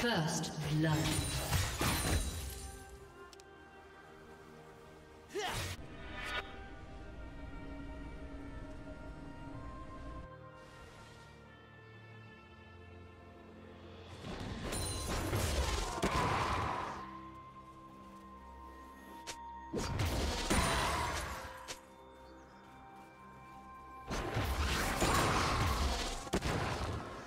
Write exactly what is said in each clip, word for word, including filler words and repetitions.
First blood.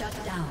Shut down.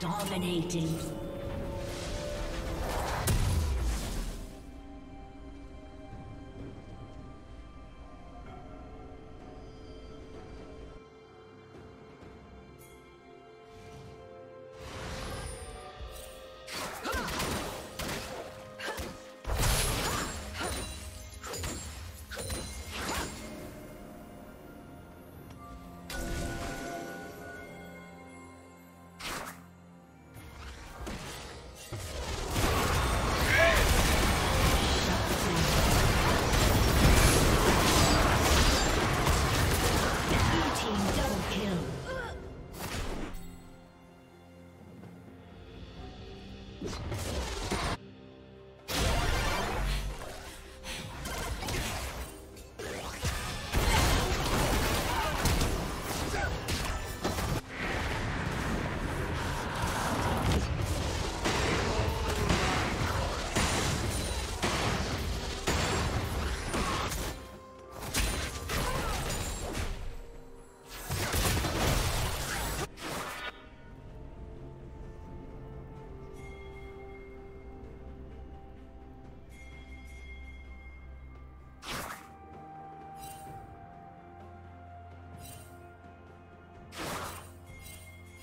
Dominating.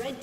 Red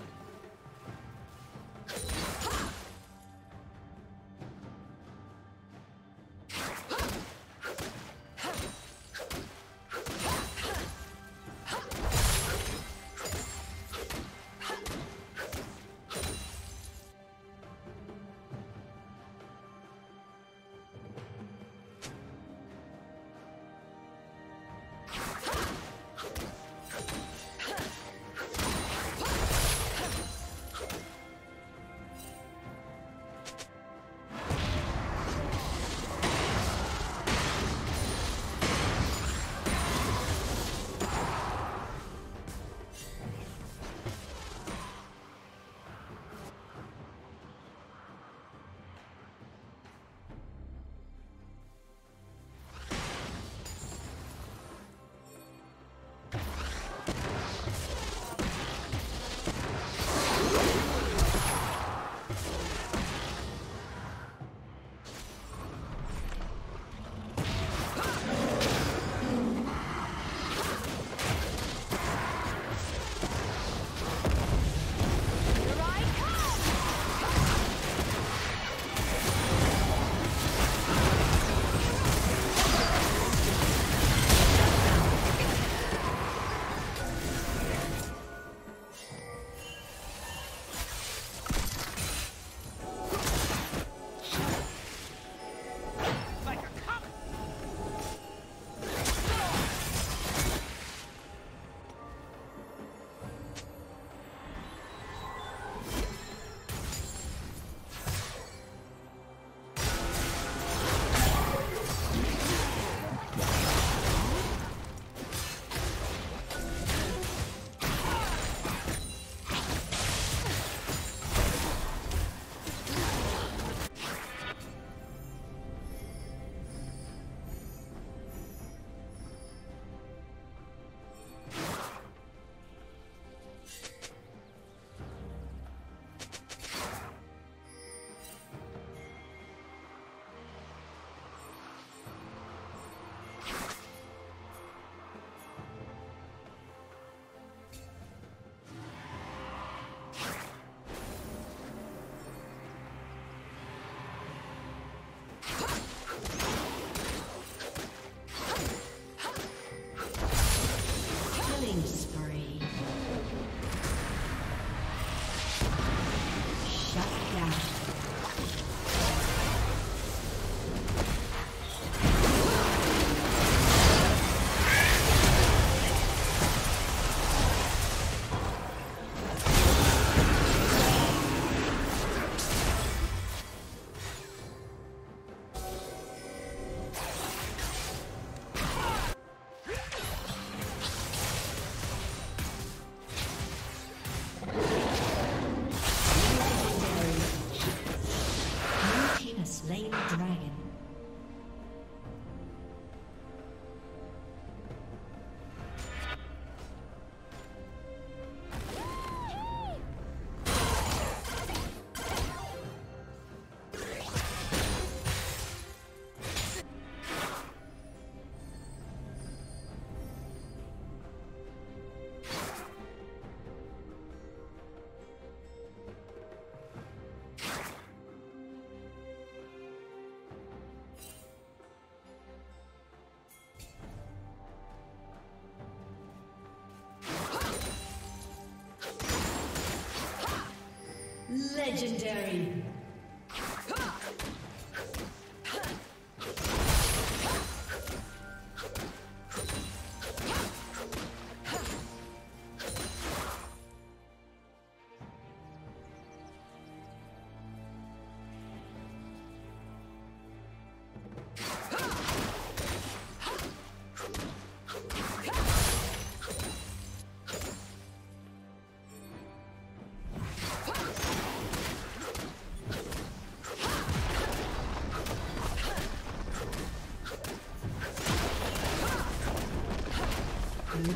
Legendary. Blue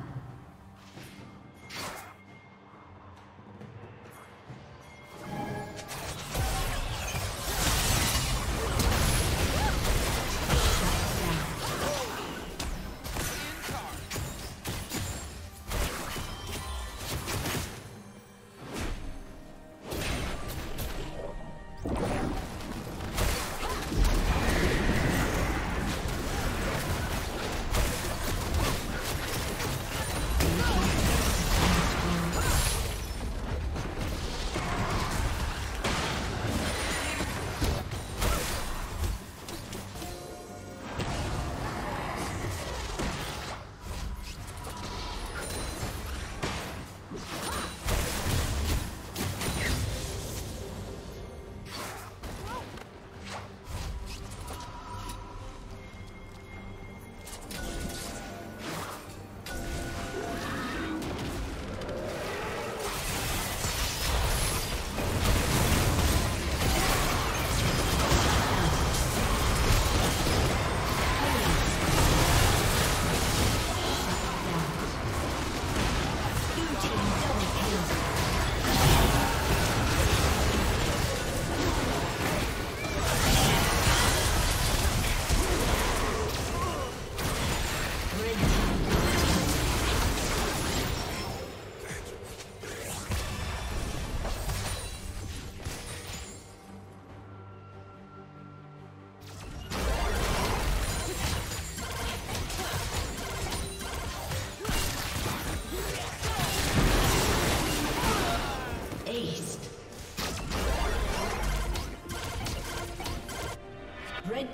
Red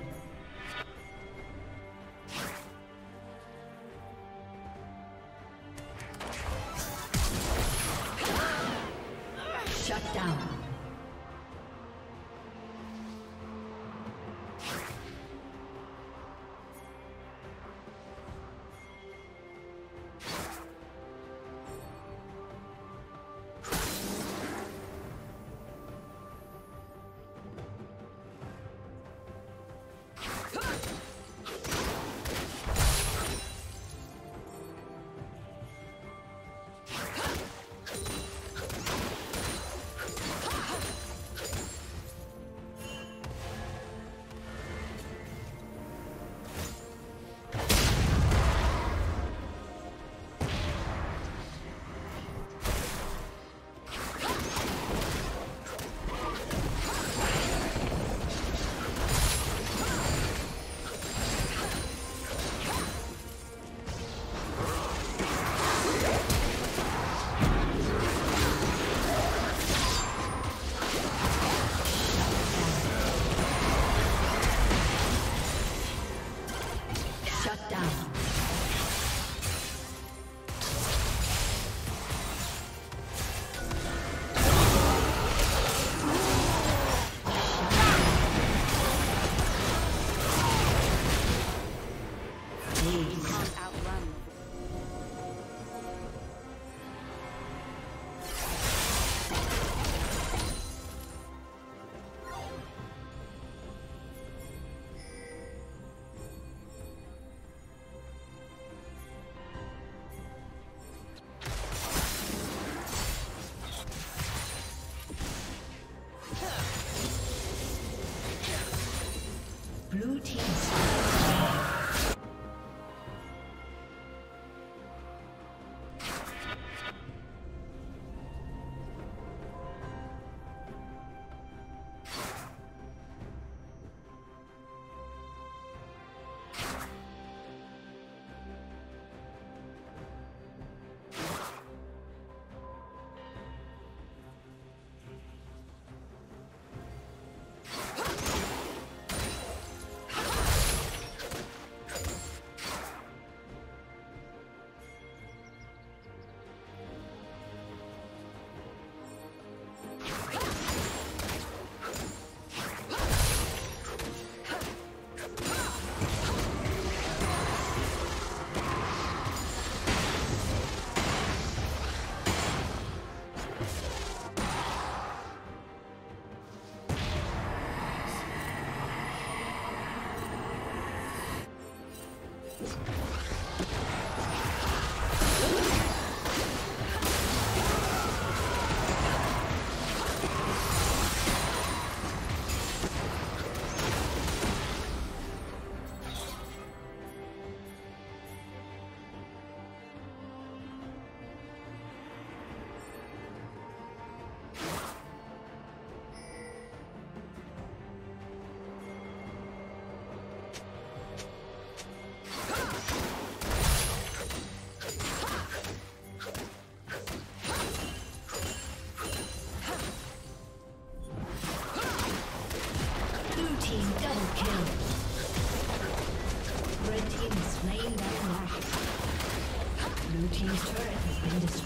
team's turret has been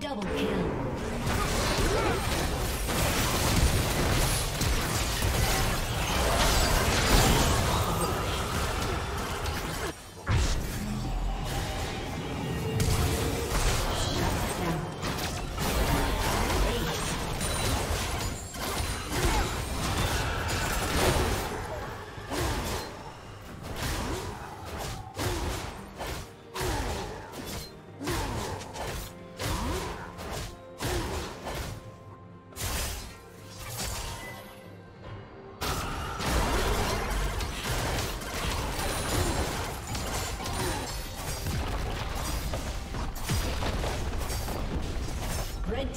Double kill. Red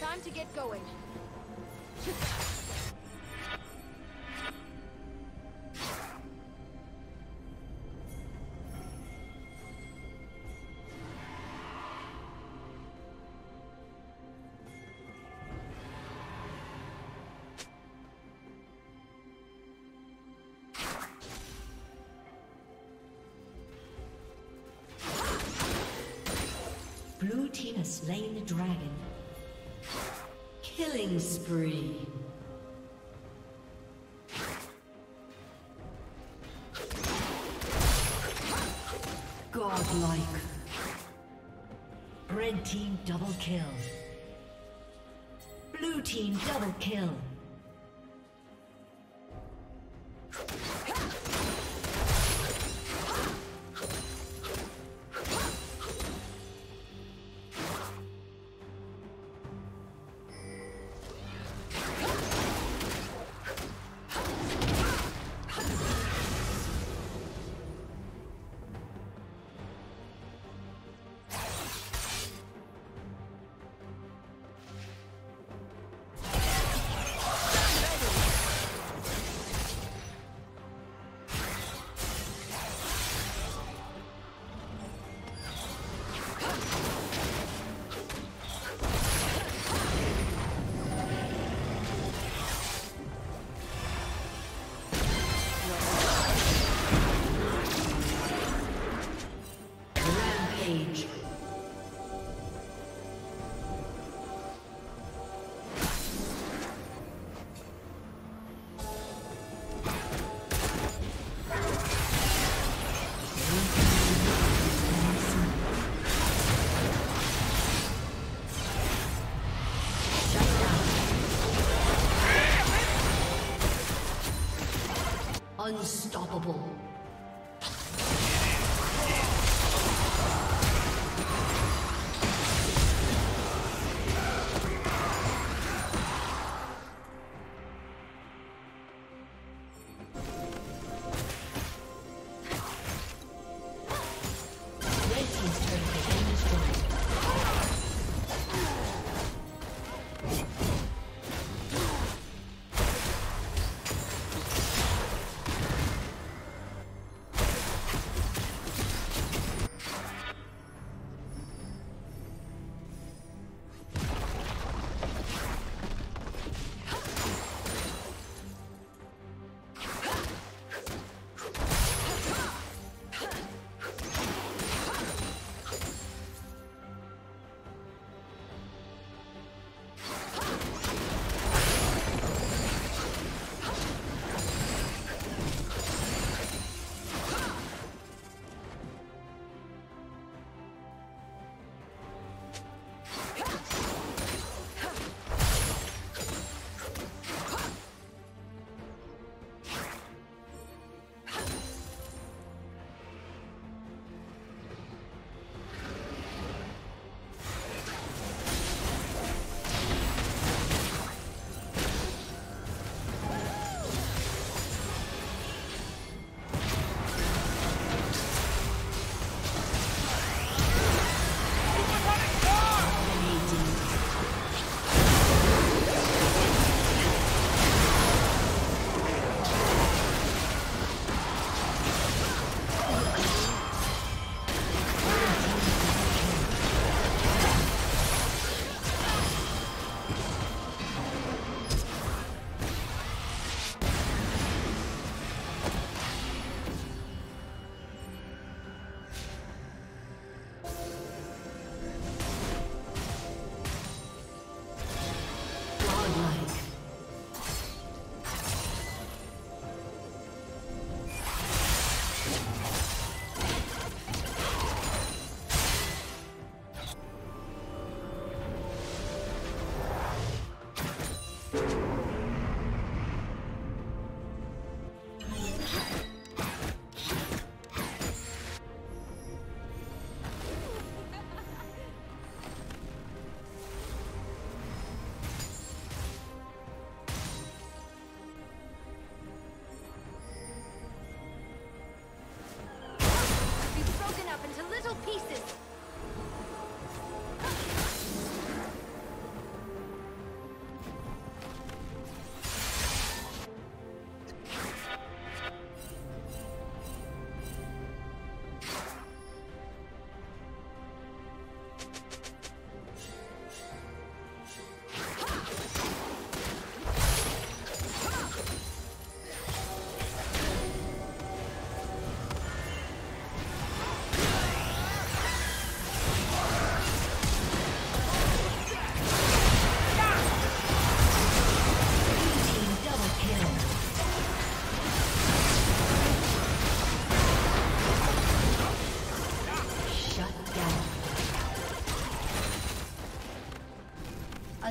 Time to get going. Blue team has slain the dragon. Killing spree. Godlike. Red team double kill. Blue team double kill. Unstoppable. A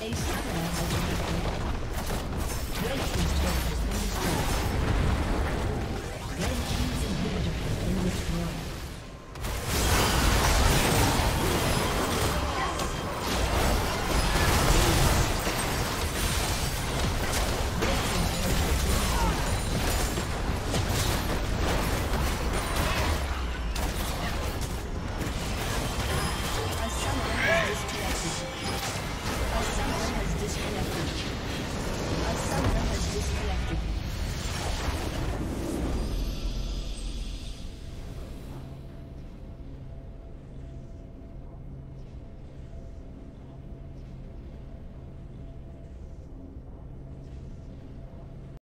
A summoner has disconnected. Red team's